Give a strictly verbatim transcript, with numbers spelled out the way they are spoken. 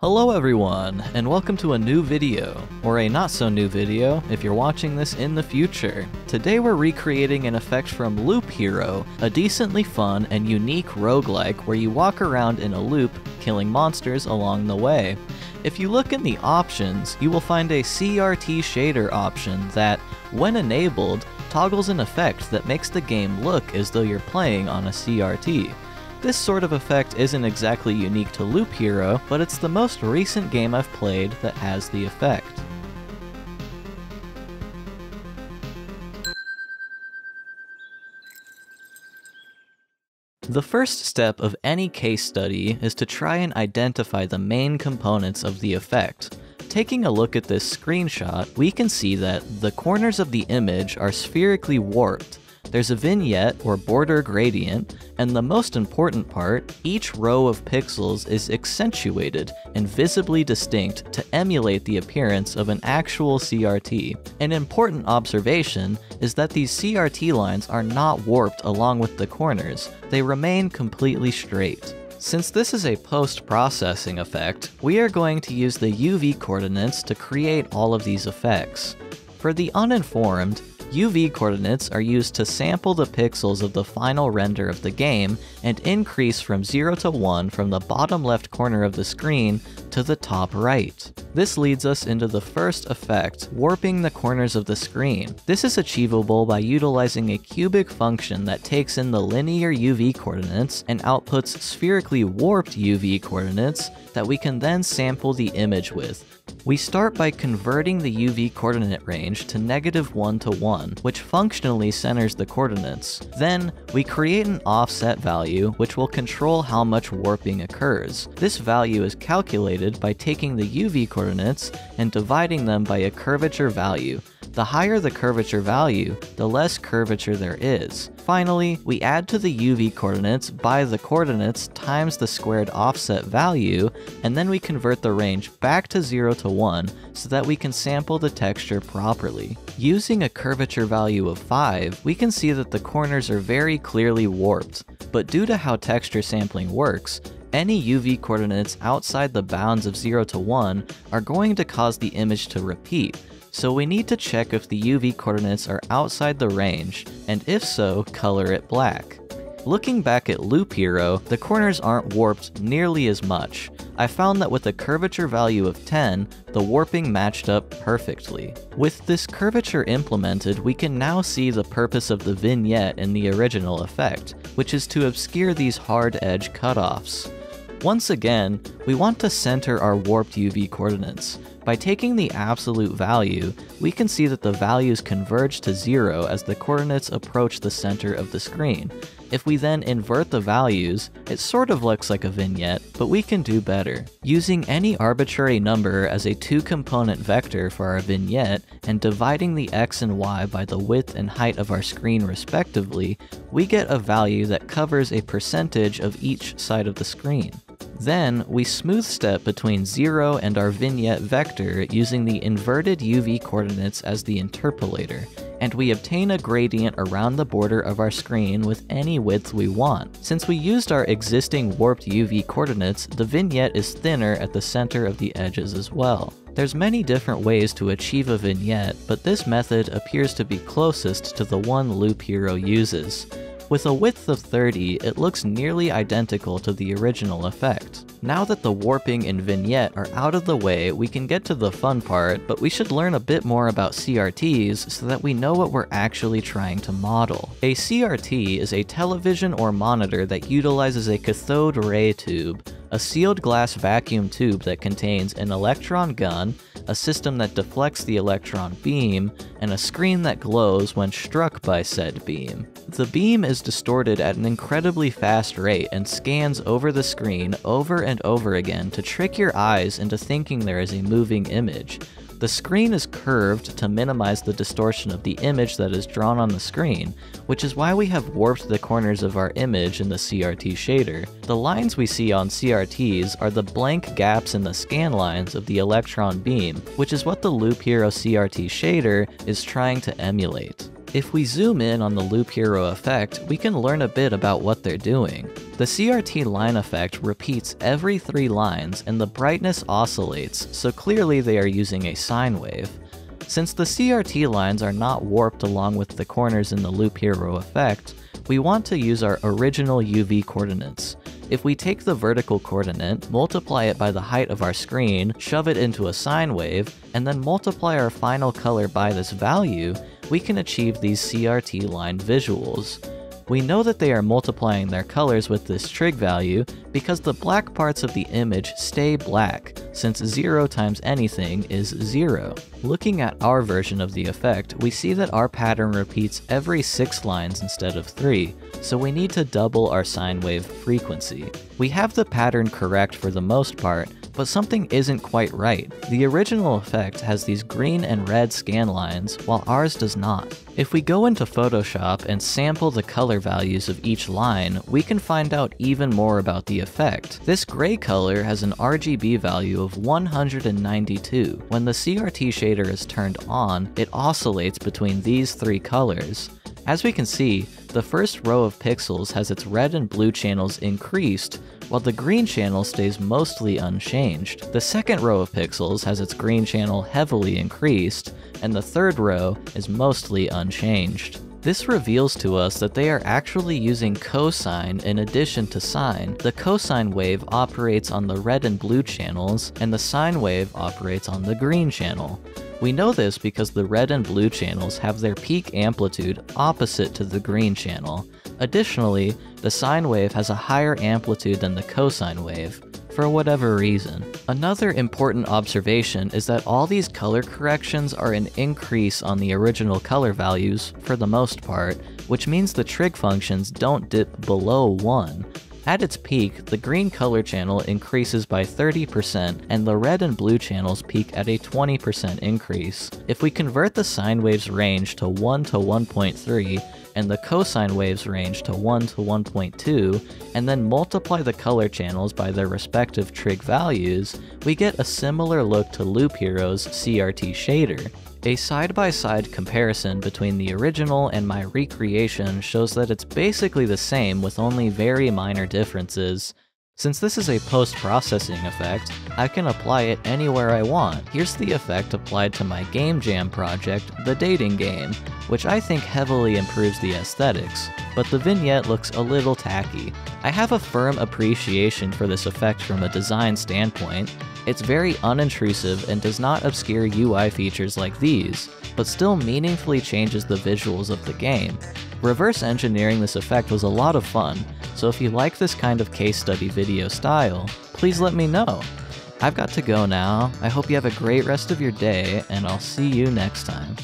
Hello everyone, and welcome to a new video, or a not so new video if you're watching this in the future. Today we're recreating an effect from Loop Hero, a decently fun and unique roguelike where you walk around in a loop, killing monsters along the way. If you look in the options, you will find a C R T shader option that, when enabled, toggles an effect that makes the game look as though you're playing on a C R T. This sort of effect isn't exactly unique to Loop Hero, but it's the most recent game I've played that has the effect. The first step of any case study is to try and identify the main components of the effect. Taking a look at this screenshot, we can see that the corners of the image are spherically warped. There's a vignette or border gradient, and the most important part, each row of pixels is accentuated and visibly distinct to emulate the appearance of an actual C R T. An important observation is that these C R T lines are not warped along with the corners, they remain completely straight. Since this is a post-processing effect, we are going to use the U V coordinates to create all of these effects. For the uninformed, U V coordinates are used to sample the pixels of the final render of the game and increase from zero to one from the bottom left corner of the screen to the top right. This leads us into the first effect, warping the corners of the screen. This is achievable by utilizing a cubic function that takes in the linear U V coordinates and outputs spherically warped U V coordinates that we can then sample the image with. We start by converting the U V coordinate range to negative one to one, which functionally centers the coordinates. Then, we create an offset value, which will control how much warping occurs. This value is calculated by taking the U V coordinates and dividing them by a curvature value. The higher the curvature value, the less curvature there is. Finally, we add to the U V coordinates by the coordinates times the squared offset value, and then we convert the range back to zero to one so that we can sample the texture properly. Using a curvature value of five, we can see that the corners are very clearly warped, but due to how texture sampling works, any U V coordinates outside the bounds of zero to one are going to cause the image to repeat. So we need to check if the U V coordinates are outside the range, and if so, color it black. Looking back at Loop Hero, the corners aren't warped nearly as much. I found that with a curvature value of ten, the warping matched up perfectly. With this curvature implemented, we can now see the purpose of the vignette in the original effect, which is to obscure these hard edge cutoffs. Once again, we want to center our warped U V coordinates. By taking the absolute value, we can see that the values converge to zero as the coordinates approach the center of the screen. If we then invert the values, it sort of looks like a vignette, but we can do better. Using any arbitrary number as a two-component vector for our vignette and dividing the x and y by the width and height of our screen respectively, we get a value that covers a percentage of each side of the screen. Then, we smooth step between zero and our vignette vector using the inverted U V coordinates as the interpolator, and we obtain a gradient around the border of our screen with any width we want. Since we used our existing warped U V coordinates, the vignette is thinner at the center of the edges as well. There's many different ways to achieve a vignette, but this method appears to be closest to the one Loop Hero uses. With a width of thirty, it looks nearly identical to the original effect. Now that the warping and vignette are out of the way, we can get to the fun part, but we should learn a bit more about C R Ts so that we know what we're actually trying to model. A C R T is a television or monitor that utilizes a cathode ray tube, a sealed glass vacuum tube that contains an electron gun, a system that deflects the electron beam, and a screen that glows when struck by said beam. The beam is distorted at an incredibly fast rate and scans over the screen over and over again to trick your eyes into thinking there is a moving image. The screen is curved to minimize the distortion of the image that is drawn on the screen, which is why we have warped the corners of our image in the C R T shader. The lines we see on C R Ts are the blank gaps in the scan lines of the electron beam, which is what the Loop Hero C R T shader is trying to emulate. If we zoom in on the Loop Hero effect, we can learn a bit about what they're doing. The C R T line effect repeats every three lines and the brightness oscillates, so clearly they are using a sine wave. Since the C R T lines are not warped along with the corners in the Loop Hero effect, we want to use our original U V coordinates. If we take the vertical coordinate, multiply it by the height of our screen, shove it into a sine wave, and then multiply our final color by this value, we can achieve these C R T line visuals. We know that they are multiplying their colors with this trig value because the black parts of the image stay black, since zero times anything is zero. Looking at our version of the effect, we see that our pattern repeats every six lines instead of three, so we need to double our sine wave frequency. We have the pattern correct for the most part, but something isn't quite right. The original effect has these green and red scan lines, while ours does not. If we go into Photoshop and sample the color values of each line, we can find out even more about the effect. This gray color has an R G B value of one hundred ninety-two. When the C R T shader is turned on, it oscillates between these three colors. As we can see, the first row of pixels has its red and blue channels increased, while the green channel stays mostly unchanged. The second row of pixels has its green channel heavily increased, and the third row is mostly unchanged. This reveals to us that they are actually using cosine in addition to sine. The cosine wave operates on the red and blue channels, and the sine wave operates on the green channel. We know this because the red and blue channels have their peak amplitude opposite to the green channel. Additionally, the sine wave has a higher amplitude than the cosine wave, for whatever reason. Another important observation is that all these color corrections are an increase on the original color values, for the most part, which means the trig functions don't dip below one. At its peak, the green color channel increases by thirty percent, and the red and blue channels peak at a twenty percent increase. If we convert the sine wave's range to one to one point three, and the cosine wave's range to one to one point two, and then multiply the color channels by their respective trig values, we get a similar look to Loop Hero's C R T shader. A side-by-side comparison between the original and my recreation shows that it's basically the same with only very minor differences. Since this is a post-processing effect, I can apply it anywhere I want. Here's the effect applied to my game jam project, The Dating Game, which I think heavily improves the aesthetics, but the vignette looks a little tacky. I have a firm appreciation for this effect from a design standpoint. It's very unintrusive and does not obscure U I features like these, but still meaningfully changes the visuals of the game. Reverse engineering this effect was a lot of fun, so if you like this kind of case study video style, please let me know. I've got to go now. I hope you have a great rest of your day, and I'll see you next time.